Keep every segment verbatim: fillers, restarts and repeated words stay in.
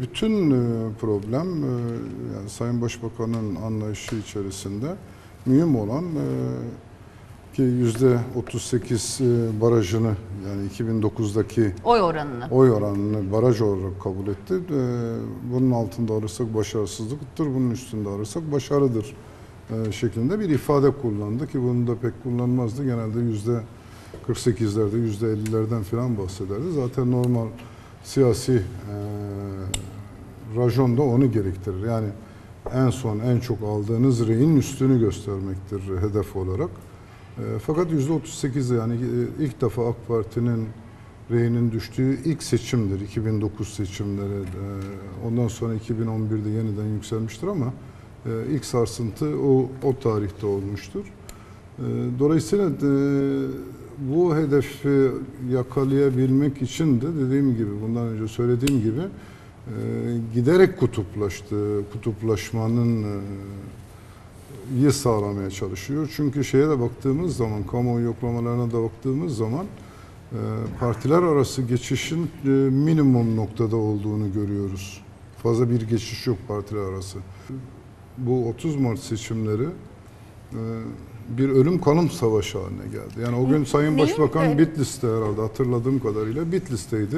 Bütün problem yani Sayın Başbakan'ın anlayışı içerisinde mühim olan ki yüzde otuz sekiz barajını yani iki bin dokuz'daki oy oranını oy oranını baraj olarak kabul etti. Bunun altında ararsak başarısızlıktır, bunun üstünde ararsak başarıdır şeklinde bir ifade kullandı ki bunu da pek kullanmazdı. Genelde yüzde kırk sekiz'lerde, yüzde elli'lerden falan bahsederdi. Zaten normal siyasi e, rajon da onu gerektirir. Yani en son en çok aldığınız reyin üstünü göstermektir hedef olarak. E, fakat yüzde otuz sekiz yani ilk defa AK Parti'nin reyinin düştüğü ilk seçimdir. iki bin dokuz seçimleri. E, ondan sonra iki bin on bir'de yeniden yükselmiştir ama e, ilk sarsıntı o, o tarihte olmuştur. E, dolayısıyla e, bu hedefi yakalayabilmek için de dediğim gibi, bundan önce söylediğim gibi e, giderek kutuplaştı, kutuplaşmanın e, iyi sağlamaya çalışıyor. Çünkü şeye de baktığımız zaman, kamuoyu yoklamalarına da baktığımız zaman e, partiler arası geçişin e, minimum noktada olduğunu görüyoruz. Fazla bir geçiş yok partiler arası. Bu otuz Mart seçimleri e, bir ölüm kalım savaşı haline geldi. Yani o gün Sayın Başbakan Bitlis'te, herhalde hatırladığım kadarıyla Bitlis'teydi.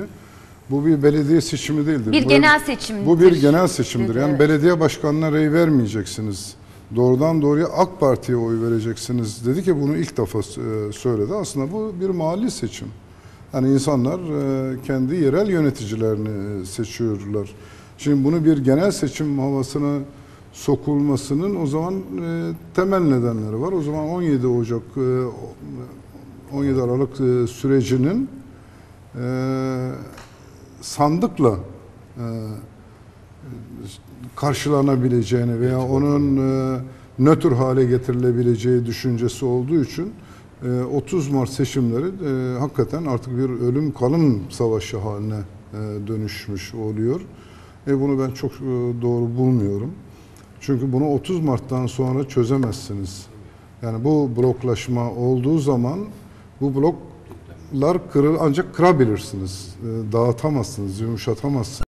Bu bir belediye seçimi değildir. Bir Buraya, genel seçimdir. Bu bir genel seçimdir. Yani evet, belediye başkanına rey vermeyeceksiniz. Doğrudan doğruya AK Parti'ye oy vereceksiniz dedi ki bunu ilk defa söyledi. Aslında bu bir mahalli seçim. Yani insanlar kendi yerel yöneticilerini seçiyorlar. Şimdi bunu bir genel seçim havasına sokulmasının o zaman e, temel nedenleri var. O zaman on yedi Ocak, e, on yedi Aralık e, sürecinin e, sandıkla e, karşılanabileceğini veya onun e, nötr hale getirilebileceği düşüncesi olduğu için e, otuz Mart seçimleri e, hakikaten artık bir ölüm kalım savaşı haline e, dönüşmüş oluyor. E, bunu ben çok e, doğru bulmuyorum. Çünkü bunu otuz Mart'tan sonra çözemezsiniz. Yani bu bloklaşma olduğu zaman bu bloklar kırıl ancak kırabilirsiniz. Dağıtamazsınız, yumuşatamazsınız.